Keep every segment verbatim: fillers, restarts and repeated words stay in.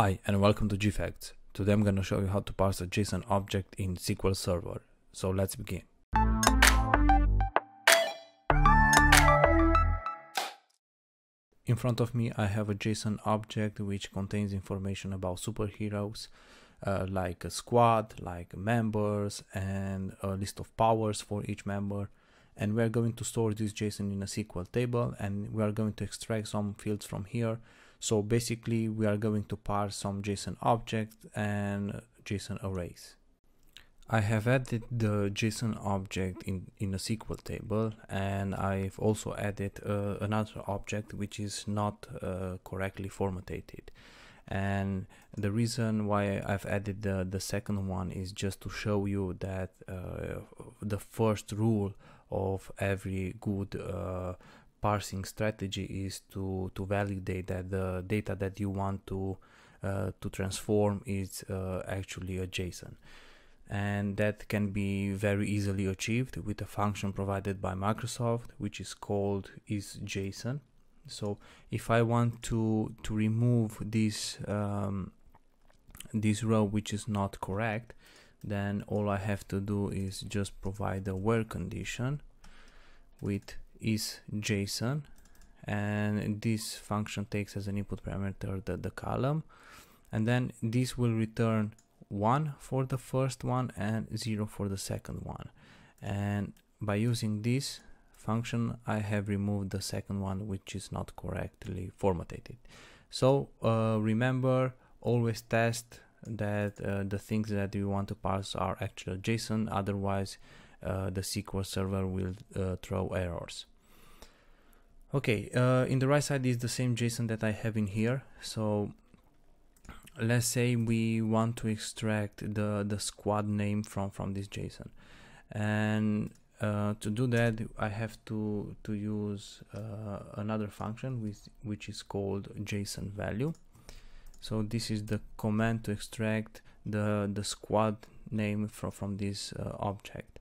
Hi and welcome to GFacts. Today I'm going to show you how to parse a JSON object in S Q L Server. So let's begin. In front of me I have a JSON object which contains information about superheroes uh, like a squad, like members and a list of powers for each member. And we are going to store this JSON in a S Q L table and we are going to extract some fields from here. So basically we are going to parse some JSON objects and JSON arrays. I have added the JSON object in, in a S Q L table, and I've also added uh, another object which is not uh, correctly formatted. And the reason why I've added the, the second one is just to show you that uh, the first rule of every good uh, parsing strategy is to to validate that the data that you want to uh, to transform is uh, actually a JSON, and that can be very easily achieved with a function provided by Microsoft which is called ISJSON. So if I want to to remove this um, this row which is not correct, then all I have to do is just provide a where condition with is JSON, and this function takes as an input parameter the, the column, and then this will return one for the first one and zero for the second one. And by using this function I have removed the second one which is not correctly formatted. So uh, remember, always test that uh, the things that you want to parse are actual JSON, otherwise Uh, the S Q L Server will uh, throw errors. Okay, uh, in the right side is the same JSON that I have in here. So let's say we want to extract the the squad name from from this JSON, and uh, to do that I have to to use uh, another function which which is called JSON value. So this is the command to extract the the squad name from from this uh, object.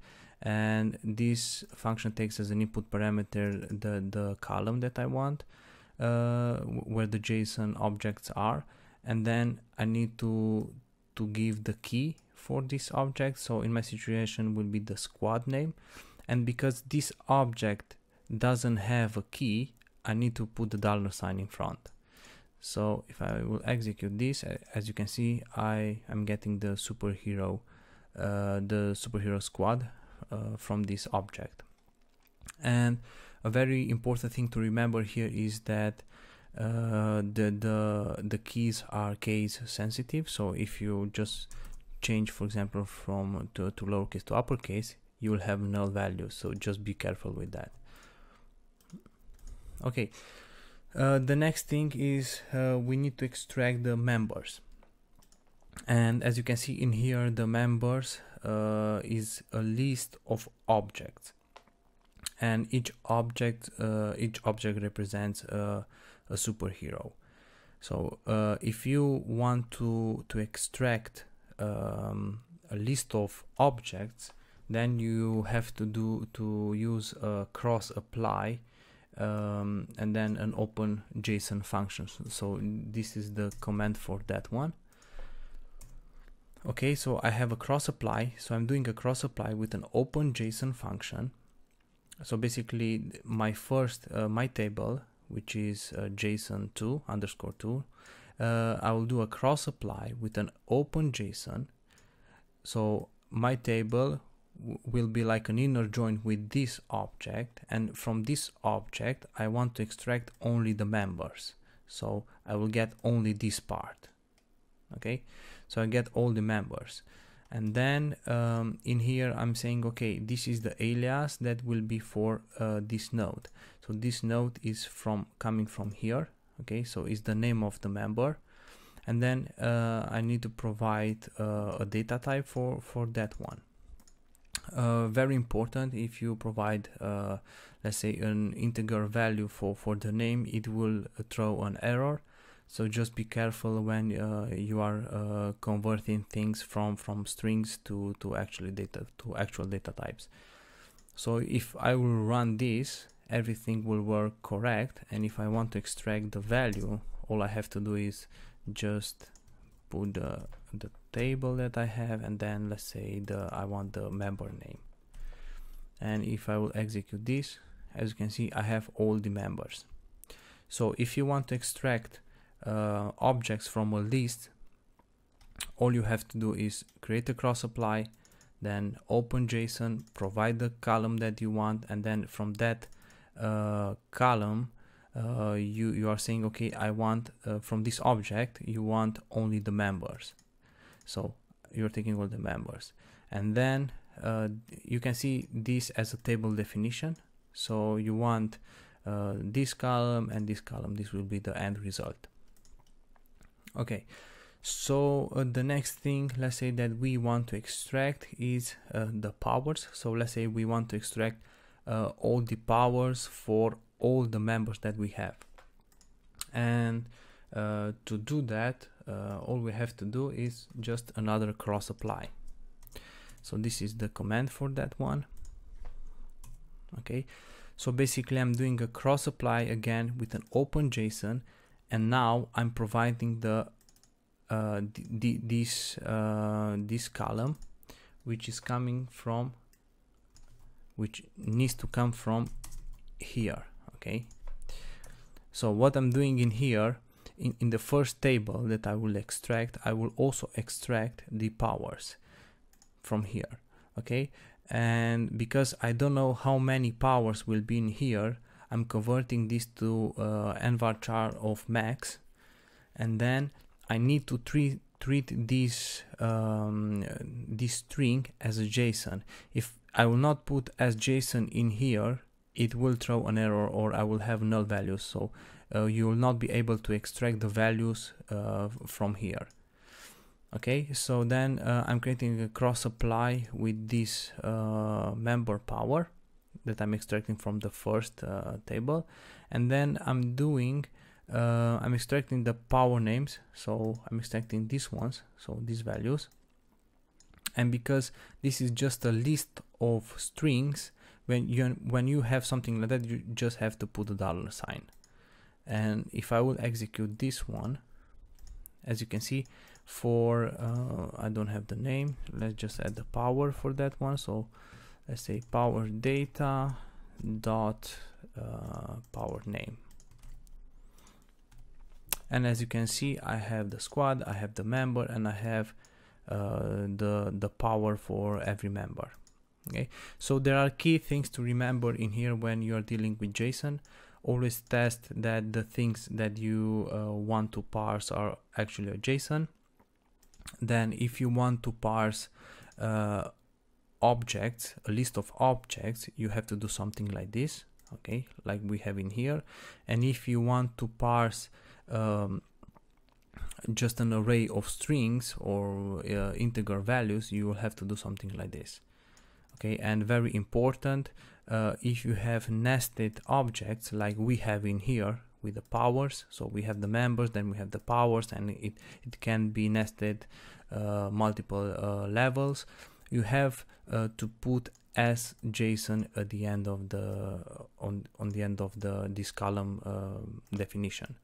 And this function takes as an input parameter the, the column that I want, uh, where the JSON objects are. And then I need to, to give the key for this object. So in my situation will be the squad name. And because this object doesn't have a key, I need to put the dollar sign in front. So if I will execute this, as you can see, I am getting the superhero, uh, the superhero squad Uh, from this object. And a very important thing to remember here is that uh, the, the the keys are case sensitive. So if you just change, for example, from to, to lowercase to uppercase, you will have null values, so just be careful with that. Okay, uh, the next thing is uh, we need to extract the members, and as you can see in here, the members Uh, is a list of objects, and each object uh, each object represents uh, a superhero. So uh, if you want to to extract um, a list of objects, then you have to do to use a cross apply um, and then an open JSON function. So this is the command for that one. Okay, so I have a cross apply. So I'm doing a cross apply with an open JSON function. So basically my first, uh, my table, which is uh, JSON two underscore two, uh, I will do a cross apply with an open JSON. So my table will be like an inner join with this object. And from this object, I want to extract only the members. So I will get only this part. Okay, so I get all the members, and then um, in here I'm saying, okay, this is the alias that will be for uh, this node. So this node is from coming from here. Okay, so it's the name of the member, and then uh, I need to provide uh, a data type for for that one. Uh, very important, if you provide uh, let's say an integer value for for the name, it will throw an error. So just be careful when uh, you are uh, converting things from from strings to to actually data to actual data types. So if I will run this, everything will work correct. And if I want to extract the value, all I have to do is just put the the table that I have, and then let's say the I want the member name. And if I will execute this, as you can see, I have all the members. So if you want to extract uh, objects from a list, all you have to do is create a cross apply, then open JSON, provide the column that you want, and then from that uh, column uh, you, you are saying, okay, I want uh, from this object you want only the members. So you're taking all the members, and then uh, you can see this as a table definition. So you want uh, this column and this column. This will be the end result. Okay, so uh, the next thing, let's say that we want to extract is uh, the powers. So let's say we want to extract uh, all the powers for all the members that we have. And uh, to do that, uh, all we have to do is just another cross apply. So this is the command for that one. Okay, so basically I'm doing a cross apply again with an open JSON, and now I'm providing the uh, th th this uh, this column, which is coming from, which needs to come from here. Okay, so what I'm doing in here, in in the first table that I will extract, I will also extract the powers from here. Okay. And because I don't know how many powers will be in here, I'm converting this to uh, nvarchar of max, and then I need to treat treat this um, this string as a JSON. If I will not put as JSON in here, it will throw an error, or I will have null values. So uh, you will not be able to extract the values uh, from here. Okay, so then uh, I'm creating a cross apply with this uh, member power that I'm extracting from the first uh, table, and then I'm doing uh, I'm extracting the power names. So I'm extracting these ones, so these values, and because this is just a list of strings, when you when you have something like that, you just have to put a dollar sign. And if I will execute this one, as you can see, for uh, I don't have the name, let's just add the power for that one. So let's say power data dot uh, power name, and as you can see, I have the squad, I have the member, and I have uh, the the power for every member. Okay, so there are key things to remember in here when you are dealing with JSON. Always test that the things that you uh, want to parse are actually a JSON. Then if you want to parse uh, objects, a list of objects, you have to do something like this, okay, like we have in here. And if you want to parse um, just an array of strings or uh, integer values, you will have to do something like this. Okay, and very important, uh, if you have nested objects like we have in here with the powers, so we have the members, then we have the powers, and it, it can be nested uh, multiple uh, levels, you have uh, to put as JSON at the end of the on, on the end of the this column uh, definition.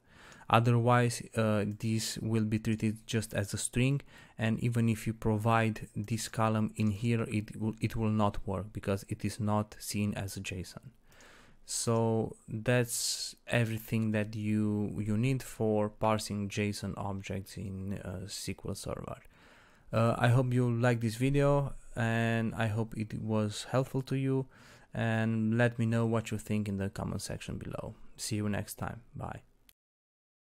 Otherwise, uh, this will be treated just as a string, and even if you provide this column in here, it will it will not work because it is not seen as a JSON. So that's everything that you you need for parsing JSON objects in uh, S Q L Server. Uh, I hope you like this video, and I hope it was helpful to you. And let me know what you think in the comment section below. See you next time. Bye.